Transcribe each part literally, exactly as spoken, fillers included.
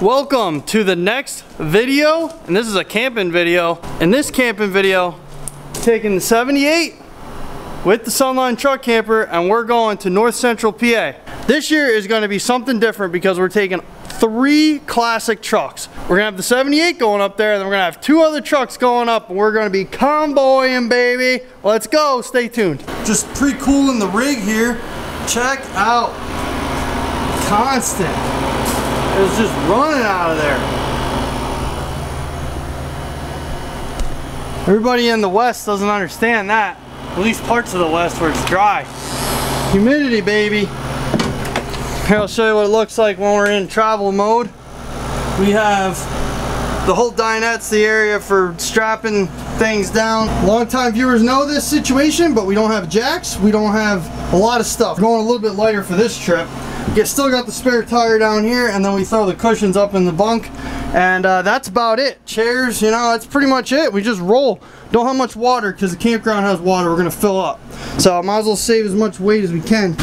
Welcome to the next video, and this is a camping video. In this camping video, taking the seventy-eight with the Sunline Truck Camper, and we're going to North Central P A. This year is going to be something different because we're taking three classic trucks. We're gonna have the seventy-eight going up there, and then we're gonna have two other trucks going up, and we're gonna be convoying, baby. Let's go, stay tuned. Just pre-cooling the rig here. Check out Constant. It was just running out of there. Everybody in the West doesn't understand that. At least parts of the West where it's dry. Humidity, baby. Here, I'll show you what it looks like when we're in travel mode. We have the whole dinette's the area for strapping things down. Longtime viewers know this situation, but we don't have jacks. We don't have a lot of stuff. We're going a little bit lighter for this trip. You still got the spare tire down here, and then we throw the cushions up in the bunk, and uh, that's about it. Chairs, you know, that's pretty much it. We just roll. Don't have much water because the campground has water. We're gonna fill up, so I might as well save as much weight as we can.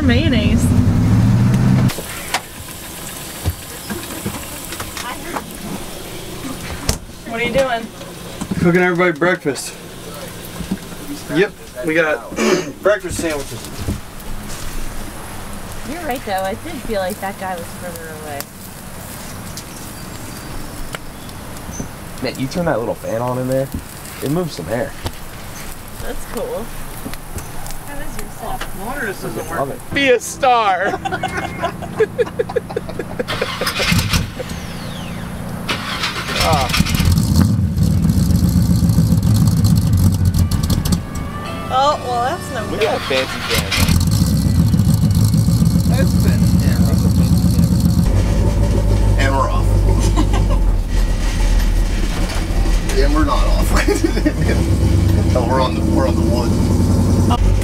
Mayonnaise. What are you doing? Cooking everybody breakfast. Yep, we got breakfast sandwiches. You're right though, I did feel like that guy was further away. Matt, you turn that little fan on in there, it moves some hair. That's cool. Water, this doesn't work. Be a star. Oh. Oh, well, that's no good. Look at that fancy camera. That's a fancy camera. That's a fancy camera. And we're off. And we're not off. No, we're on the we're on the wood. Oh.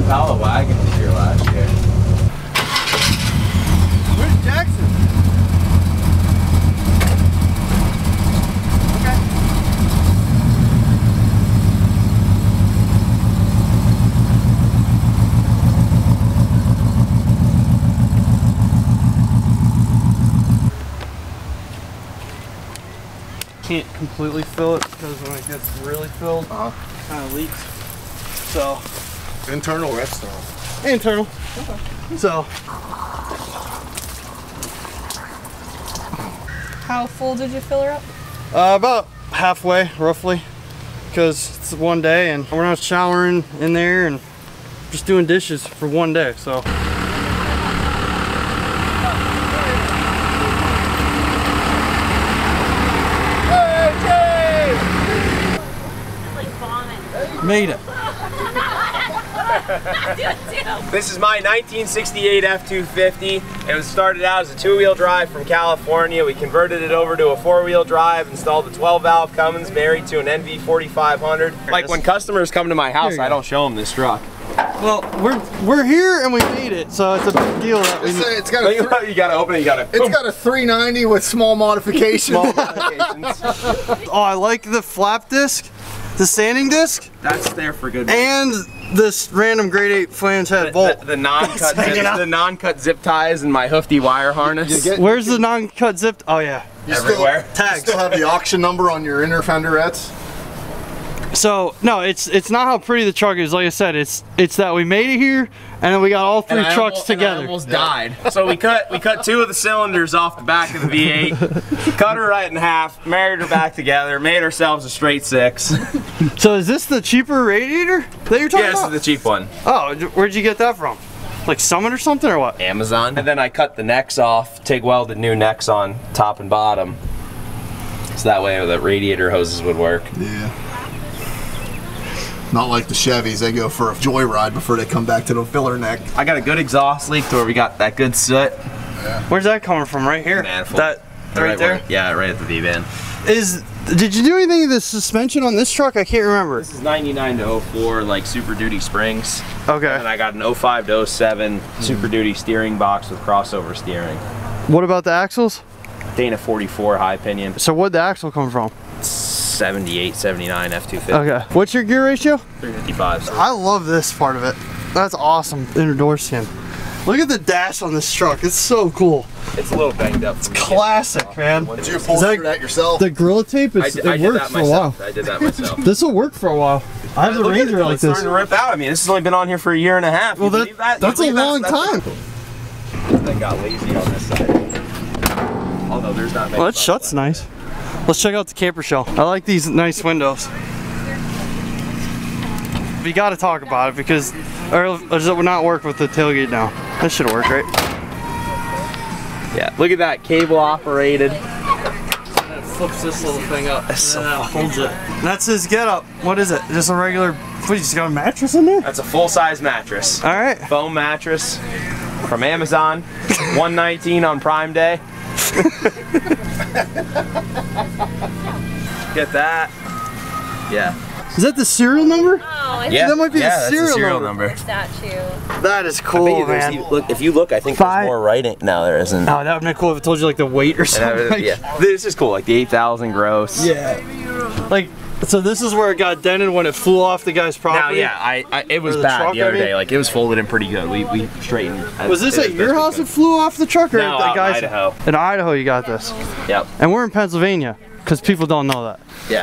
Impala wagon was here last year. Where's Jackson? Okay. Can't completely fill it because when it gets really filled, uh-huh, it kind of leaks. So. Internal or external? Internal. Okay. So. How full did you fill her up? Uh, about halfway, roughly. Because it's one day and we're not showering in there and just doing dishes for one day, so. Made it. This is my nineteen sixty-eight F two fifty. It was started out as a two-wheel drive from California. We converted it over to a four-wheel drive, installed the twelve valve Cummins, married to an N V forty-five hundred. Like when customers come to my house, I don't show them this truck. Well, we're we're here and we made it, so it's a big deal. That we it's, a, it's got a three, you gotta open it. You gotta. It's boom. Got a three ninety with small modifications. Small modifications. Oh, I like the flap disc, the sanding disc. That's there for good. And this random grade eight flange head the, bolt. The, the non-cut zip, the non-cut zip ties and my hoofy wire harness. You, you get, Where's you, the non-cut zip? Oh yeah, you everywhere. Still, tags. You still have the auction number on your inner fenderettes. So no, it's it's not how pretty the truck is. Like I said, it's it's that we made it here and then we got all three trucks almost, together. And I almost died. So we cut we cut two of the cylinders off the back of the V eight, cut her right in half, married her back together, made ourselves a straight six. So is this the cheaper radiator that you're talking yeah, about? Yeah, this is the cheap one. Oh, where'd you get that from? Like Summit or something or what? Amazon. And then I cut the necks off, T I G welded new necks on top and bottom. So that way the radiator hoses would work. Yeah. Not like the Chevys, they go for a joyride before they come back to the filler neck. I got a good exhaust leak to where we got that good soot. Yeah. Where's that coming from? Right here? That right, right there? Where, yeah, right at the V-band. Is did you do anything to the suspension on this truck? I can't remember. This is ninety-nine to oh four, like Super Duty springs. Okay. And I got an oh five to oh seven mm. Super Duty steering box with crossover steering. What about the axles? Dana forty-four high pinion. So where'd the axle come from? seventy-eight, seventy-nine F two fifty. Okay. What's your gear ratio? three fifty-five. So. I love this part of it. That's awesome. Inner door skin. Look at the dash on this truck. It's so cool. It's a little banged up. It's classic, it man. Did you upholster that yourself? The Gorilla Tape, it's, I did, it I did worked that for a while. I did that myself. This will work for a while. I have the Look Ranger it, like it's this. It's starting to rip out. I mean, this has only been on here for a year and a half. Well, that, that? that's a long that? time. Cool. They got lazy on this side. Although there's not many. Well, that shut's nice. Let's check out the camper shell. I like these nice windows. We got to talk about it because or does it not work with the tailgate now? This should work, right? Yeah, look at that, cable operated. That flips this little thing up. That's and so holds it. And that's his getup. What is it? Just a regular, what, you just got a mattress in there? That's a full-size mattress. All right. Foam mattress from Amazon, one nineteen on Prime Day. Get that. Yeah. Is that the serial number? Oh, I yeah. That might be yeah, the, serial that's the serial number. number. Statue. That is cool, man. Even, look, if you look, I think Five. there's more writing. No, there isn't. Oh, that would be cool if it told you like the weight or something. Would, yeah. This is cool, like the eight thousand gross. Yeah. Like, so this is where it got dented when it flew off the guy's property. Now, yeah, I, I it was the bad truck, the other I mean? day. Like it was folded in pretty good. We we straightened. Was this at your house? It flew off the truck, or no, that guy's? In Idaho. In Idaho, you got this. Yep. And we're in Pennsylvania. Because people don't know that. Yeah.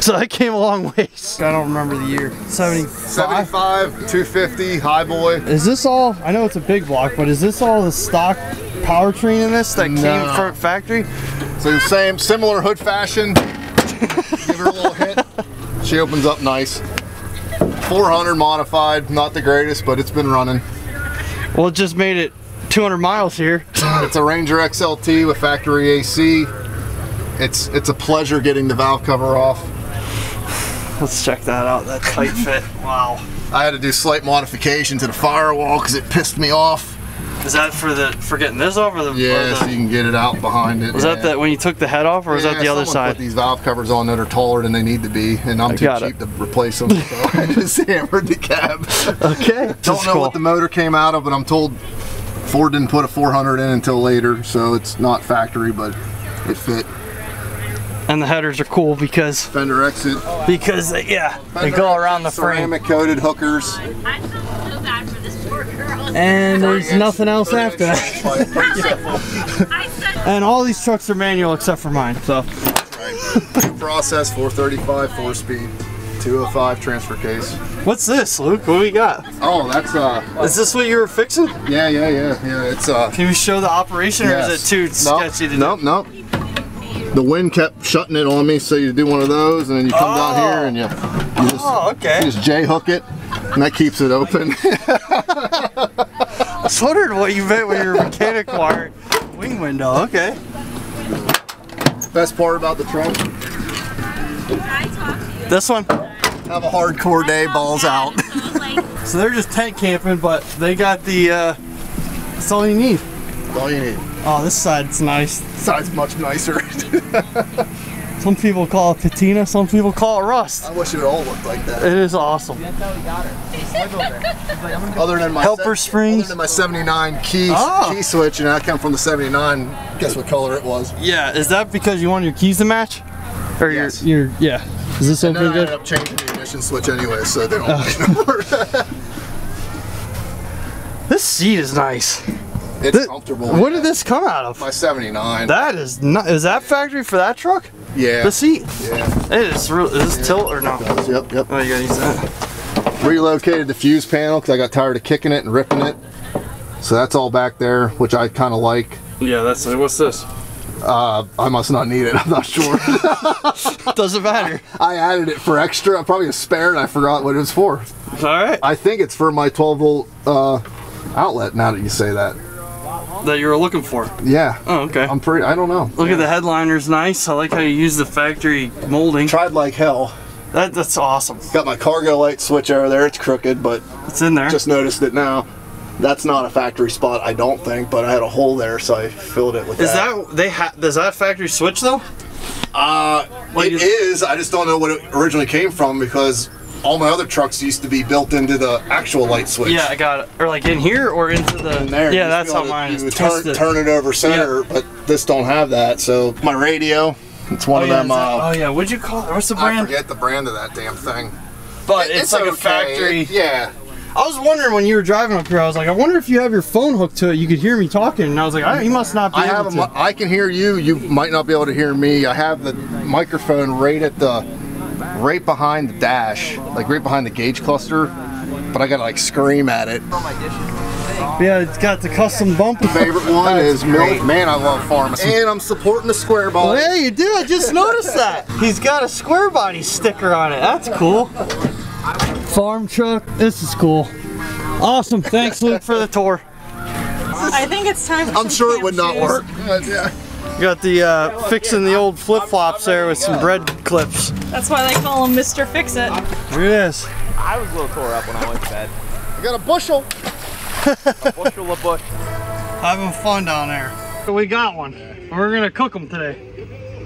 So that came a long ways. I don't remember the year. seventy-five, two fifty, high boy. Is this all, I know it's a big block, but is this all the stock powertrain in this that no. came from factory? So the same, similar hood fashion. Give her a little hit. She opens up nice. four hundred modified, not the greatest, but it's been running. Well, it just made it two hundred miles here. It's a Ranger X L T with factory A C. It's it's a pleasure getting the valve cover off. Let's check that out, that tight fit. Wow. I had to do slight modification to the firewall because it pissed me off. Is that for the for getting this off? Or the, yeah, so you can get it out behind it. Was yeah. that the, when you took the head off or was yeah, that the other side? Put these valve covers on that are taller than they need to be and I'm I too cheap it. to replace them. So I just hammered the cab. Okay. Don't know cool. what the motor came out of, but I'm told Ford didn't put a four hundred in until later, so it's not factory, but it fit. And the headers are cool because fender exit. Because yeah, fender they go around exit, the frame. Ceramic coated hookers. I feel so bad for this poor girl. And there's nothing else after that. And all these trucks are manual except for mine. So. That's right. New Process, four thirty-five, four speed, two oh five transfer case. What's this, Luke? What do we got? Oh, that's uh. Is this what you were fixing? Yeah, yeah, yeah, yeah. It's uh. Can you show the operation, yes. or is it too nope. sketchy to nope, do? Nope, nope. The wind kept shutting it on me, so you do one of those, and then you come oh. down here and you, you just, oh, okay. just J-hook it, and that keeps it open. I was wondering what you meant when you were mechanic wire wing window. Okay. Best part about the truck. This one. Have a hardcore day, balls out. So they're just tent camping, but they got the. Uh, that's all you need. That's all you need. Oh, this side's nice. This side's much nicer. Some people call it patina, some people call it rust. I wish it all looked like that. It is awesome. That's how we got her. Other than my helper springs. Other than my seventy-nine key, oh. key switch, and I come from the seventy-nine. Guess what color it was? Yeah, is that because you want your keys to match? Or yes. your, your yeah. Is this and open then good? I ended up changing the ignition switch anyway, so they don't uh. This seat is nice. It's the, comfortable. What did this come out of? My seventy-nine. That is not. Is that factory for that truck? Yeah. The seat. Yeah. It is. Real, is this yeah. tilt or no? Yep. Yep. Oh, you gotta use that. Relocated the fuse panel because I got tired of kicking it and ripping it. So that's all back there, which I kind of like. Yeah. That's. What's this? Uh, I must not need it. I'm not sure. Doesn't matter. I, I added it for extra. Probably a spare, and I forgot what it was for. All right. I think it's for my twelve volt uh, outlet. Now that you say that. that you were looking for? Yeah. Oh, okay. I'm pretty, I don't know. Look yeah. at the headliner's nice. I like how you use the factory molding. Tried like hell. That, that's awesome. Got my cargo light switch over there. It's crooked, but it's in there. Just noticed it now. That's not a factory spot, I don't think, but I had a hole there, so I filled it with is that. Is that, they ha does that factory switch though? Uh, like it is, I just don't know what it originally came from, because all my other trucks used to be built into the actual light switch. Yeah, I got it. Or like in here or into the, in there. Yeah, that's how mine is. You turn, turn it over center, yeah. but this don't have that, so my radio, it's one oh, of yeah, them. Uh, that, oh yeah, what'd you call it? What's the brand? I forget the brand of that damn thing. But it, it's, it's like okay. a factory. It, yeah. I was wondering when you were driving up here, I was like, I wonder if you have your phone hooked to it, you could hear me talking, and I was like, I, you must not be I able have to. A, I can hear you, you might not be able to hear me. I have the microphone right at the, right behind the dash, like right behind the gauge cluster, but I gotta like scream at it. Yeah, it's got the custom bumper. Favorite one is great. Milk. Man, I love pharmacy. And I'm supporting the Square Body. Yeah, you do, I just noticed that. He's got a Square Body sticker on it, that's cool. Farm truck. This is cool. Awesome. Thanks, Luke, for the tour. I think it's time for I'm sure it would not shoes. work. Yeah. Got the uh, fixing the old flip flops there with some bread clips. That's why they call him Mister Fix It. Here it is. I was a little tore up when I went to bed. I got a bushel. A bushel of bush. Having fun down there. So we got one. We're going to cook them today.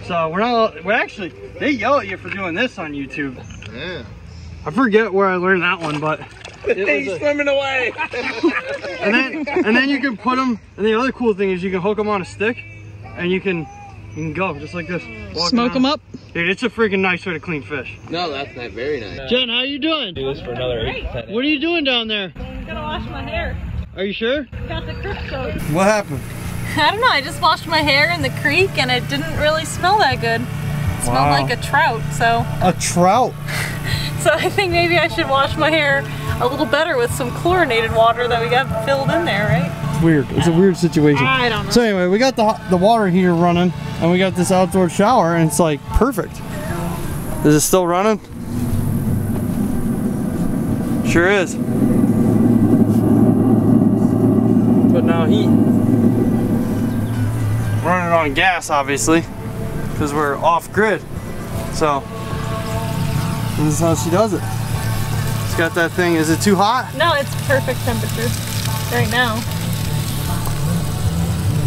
So we're not, we actually, they yell at you for doing this on YouTube. Yeah. I forget where I learned that one, but he's swimming away. and then, and then you can put them. And the other cool thing is you can hook them on a stick, and you can, you can go just like this. Smoke them up. Dude, it's a freaking nice way to clean fish. No, that's not very nice. Jen, how you doing? Do this for another eight. What are you doing down there? I'm gonna wash my hair. Are you sure? Got the creek soap. What happened? I don't know. I just washed my hair in the creek, and it didn't really smell that good. It smelled wow. like a trout, so. A trout? So I think maybe I should wash my hair a little better with some chlorinated water that we got filled in there, right? It's weird. It's a weird situation. I don't know. So anyway, we got the, the water heater running, and we got this outdoor shower, and it's like perfect. Is it still running? Sure is. But now heat. Running on gas, obviously. Because we're off grid, so this is how she does it. It's got that thing. Is it too hot? No, it's perfect temperature right now.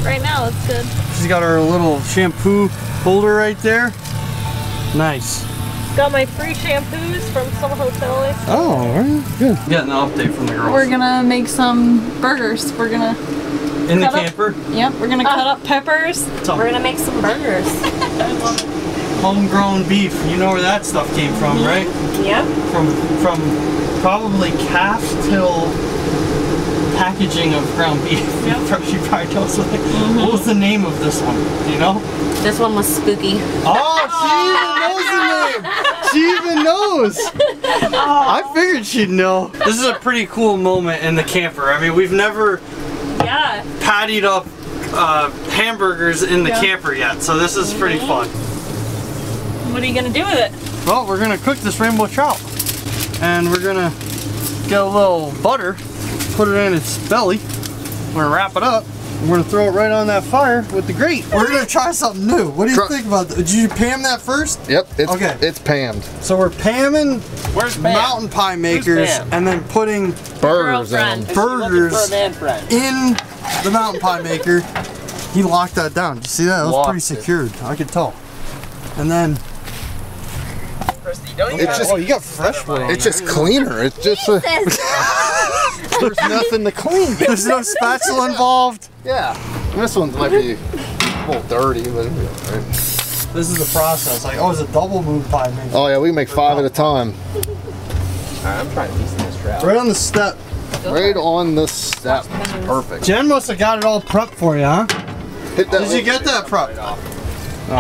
Right now, it's good. She's got her little shampoo holder right there. Nice. Got my free shampoos from some hotel. Oh, all right, good. Getting an update from the girls. We're gonna make some burgers. We're gonna. In cut the camper? Up, yep, we're gonna uh, cut up peppers. We're gonna make some burgers. I love it. Homegrown beef. You know where that stuff came from, mm-hmm. right? Yep. From from probably calf till packaging of ground beef. Yep. She probably tells me. Mm-hmm. What was the name of this one? Do you know? This one was Spooky. Oh, she even knows the name. She even knows. Oh. I figured she'd know. This is a pretty cool moment in the camper. I mean, we've never. Yeah. Pattied up uh, hamburgers in the yeah. camper yet, so this is pretty fun. What are you gonna do with it? Well, we're gonna cook this rainbow trout, and we're gonna get a little butter, put it in its belly. We're gonna wrap it up. We're gonna throw it right on that fire with the grate. We're gonna try something new. What do you Tr think about that? Did you Pam that first? Yep. It's, okay. It's Pammed. So we're Pamming Where's Pam? mountain pie makers and then putting burgers in. burgers in the mountain pie maker. He locked that down. Did you see that? That was locked pretty secured. It. I could tell. And then. Christy, don't you, it's just, oh, you got fresh one. It's just cleaner. It's just. There's nothing to clean. There's no spatula involved. Yeah. This one might be a little dirty, but it'll be all right. This is the process. Like, oh, it's a double moon pie. Maybe. Oh, yeah, we make five at a time. All right, I'm trying to piece this trout. Right on the step. Right on the step. Perfect. Jen must have got it all prepped for you, huh? Hit that Did you get that prepped? No, I,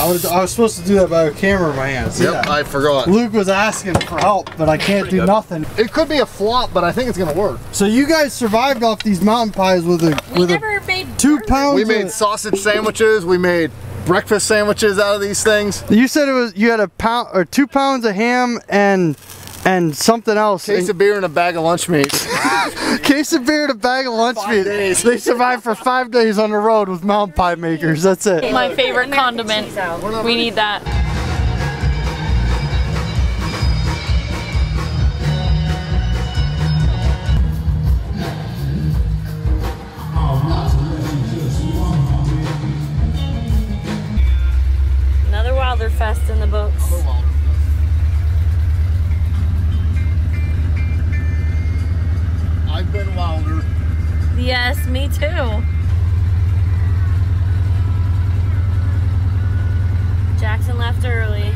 I, was I was supposed to do that by a camera in my hands. So yep, yeah. I forgot. Luke was asking for help, but I can't do good. nothing. It could be a flop, but I think it's gonna work. So you guys survived off these mountain pies with a we with never a made two burgers. pounds. We made sausage sandwiches. We made breakfast sandwiches out of these things. You said it was you had a pound or two pounds of ham and and something else. Case of beer and a bag of lunch meat. Case of beer and a bag of lunch meat. They survived for five days on the road with mountain pie makers. That's it. My favorite condiment. We need that. Another Wilder Fest in the books. I've been wilder. Yes, me too. Jackson left early.